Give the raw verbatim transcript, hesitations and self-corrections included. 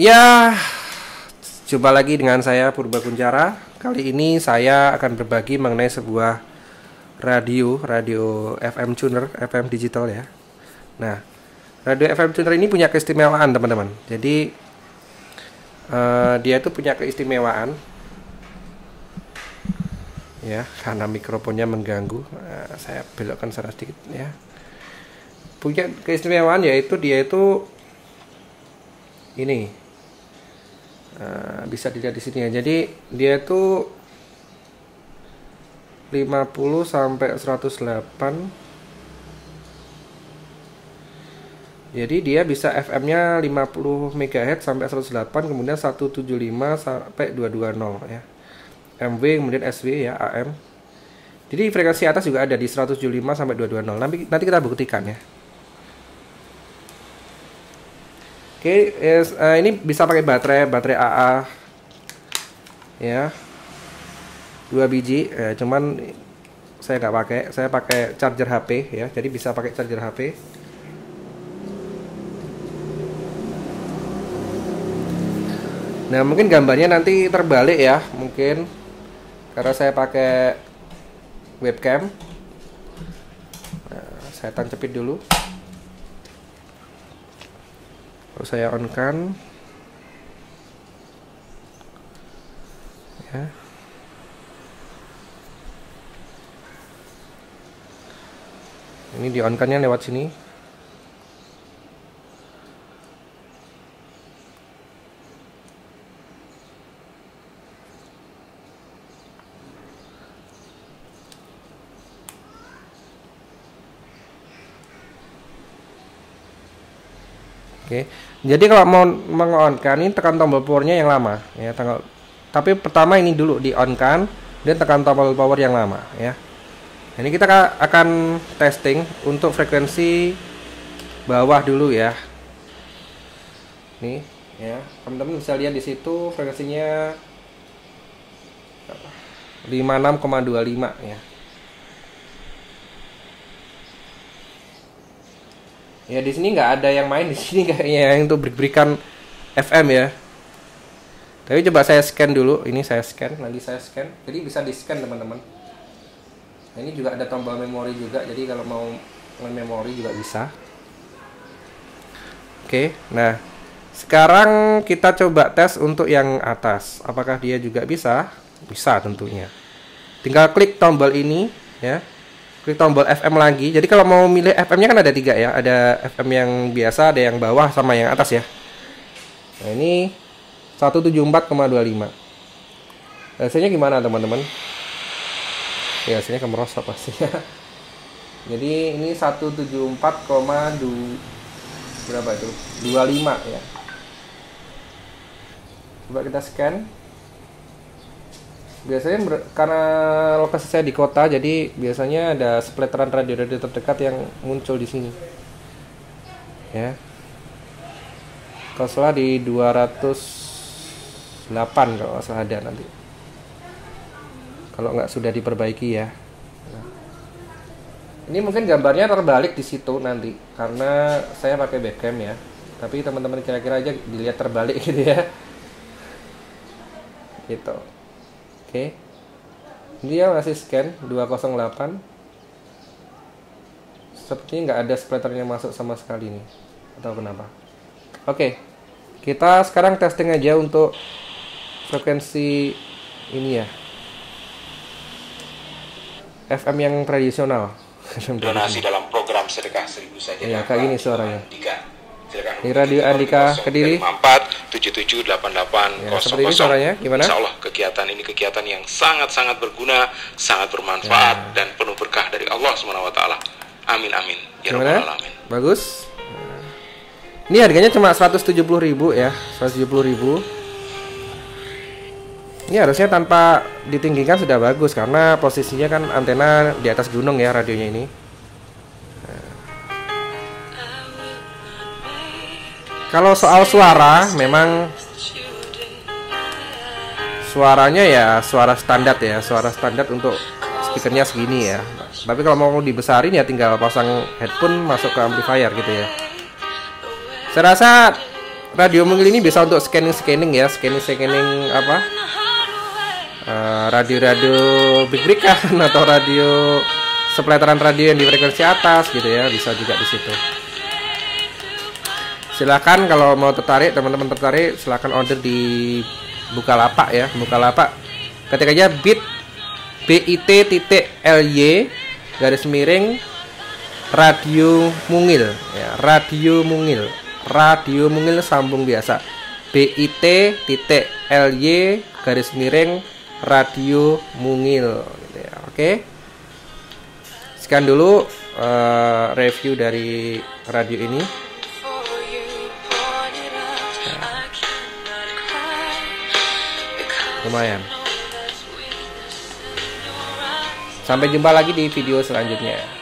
Ya, jumpa lagi dengan saya Purba Kuncara. Kali ini saya akan berbagi mengenai sebuah radio, radio F M tuner, F M digital ya. Nah, radio F M tuner ini punya keistimewaan teman-teman. Jadi uh, dia itu punya keistimewaan ya, karena mikrofonnya mengganggu. Nah, saya belokkan secara sedikit ya. Punya keistimewaan yaitu dia itu ini. Uh, bisa dilihat di sini ya. Jadi dia itu lima puluh sampai seratus delapan. Jadi dia bisa F M-nya lima puluh megahertz sampai seratus delapan, kemudian seratus tujuh puluh lima sampai dua ratus dua puluh ya. M W kemudian S W ya, A M. Jadi frekuensi atas juga ada di seratus tujuh puluh lima sampai dua ratus dua puluh. Nanti nanti kita buktikan ya. Oke, okay, yes, uh, ini bisa pakai baterai, baterai A A ya, dua biji. Eh, cuman saya nggak pakai, saya pakai charger H P ya, jadi bisa pakai charger H P. Nah, mungkin gambarnya nanti terbalik ya, mungkin karena saya pakai webcam. Nah, saya tancepin dulu. Saya on kan ya. Ini di on kannya lewat sini. Oke, jadi kalau mau mengonkan ini tekan tombol powernya yang lama ya, tanggal. Tapi pertama ini dulu di onkan, dan tekan tombol power yang lama ya. Ini kita akan testing untuk frekuensi bawah dulu ya. Nih ya, teman-teman bisa lihat di situ frekuensinya lima puluh enam koma dua lima ya. Ya, di sini nggak ada yang main di sini kayaknya untuk berikan F M ya. Tapi coba saya scan dulu, ini saya scan, nanti saya scan. Jadi bisa di scan teman-teman. Nah, ini juga ada tombol memori juga, jadi kalau mau memori juga bisa. Oke, nah sekarang kita coba tes untuk yang atas. Apakah dia juga bisa? Bisa tentunya. Tinggal klik tombol ini ya. Klik tombol F M lagi. Jadi kalau mau milih F M-nya kan ada tiga ya. Ada F M yang biasa, ada yang bawah, sama yang atas ya. Nah, ini seratus tujuh puluh empat koma dua lima. Hasilnya gimana teman-teman? Ya, hasilnya kemerosot pastinya. Jadi ini seratus tujuh puluh empat koma dua berapa itu? dua puluh lima ya. Coba kita scan. Biasanya karena lokasi saya di kota, jadi biasanya ada splateran radio-radio terdekat yang muncul di sini. Ya. Kalau salah di dua ratus delapan kalau salah ada nanti. Kalau nggak sudah diperbaiki ya. Nah. Ini mungkin gambarnya terbalik di situ nanti karena saya pakai webcam ya. Tapi teman-teman kira-kira aja dilihat terbalik gitu ya. Gitu. Oke, okay. Dia masih scan dua nol delapan. Sepertinya nggak ada splaternya masuk sama sekali nih, atau kenapa? Oke, okay. Kita sekarang testing aja untuk frekuensi ini ya, F M yang tradisional. Donasi dalam program sedekah seribu saja. Iya, kayak gini suaranya. Di radio Andika Kediri. empat tujuh tujuh delapan delapan nol nol. Ya, seperti ini suaranya, gimana? Insya Allah kegiatan ini kegiatan yang sangat-sangat berguna, sangat bermanfaat ya, dan penuh berkah dari Allah subhanahu wa taala. Amin amin. Ya rabbal alamin. Bagus. Ini harganya cuma seratus tujuh puluh ribu ya, seratus tujuh puluh ribu. Ini harusnya tanpa ditinggikan sudah bagus karena posisinya kan antena di atas gunung ya radionya ini. Kalau soal suara, memang suaranya ya suara standar ya, suara standar untuk speakernya segini ya. Tapi kalau mau dibesarin ya tinggal pasang headphone masuk ke amplifier gitu ya. Saya rasa radio mungil ini bisa untuk scanning-scanning ya, scanning-scanning apa radio-radio uh, big-brikan atau radio sepeleteran radio yang di frekuensi atas gitu ya, bisa juga di situ. Silahkan kalau mau tertarik, teman-teman tertarik, silahkan order di Bukalapak ya, Bukalapak. Ketik aja bit bit.ly garis miring radio mungil ya, radio mungil, radio mungil sambung biasa. bit.ly garis miring radio mungil gitu ya. Oke. Sekian dulu uh, review dari radio ini. Lumayan. Sampai jumpa lagi di video selanjutnya.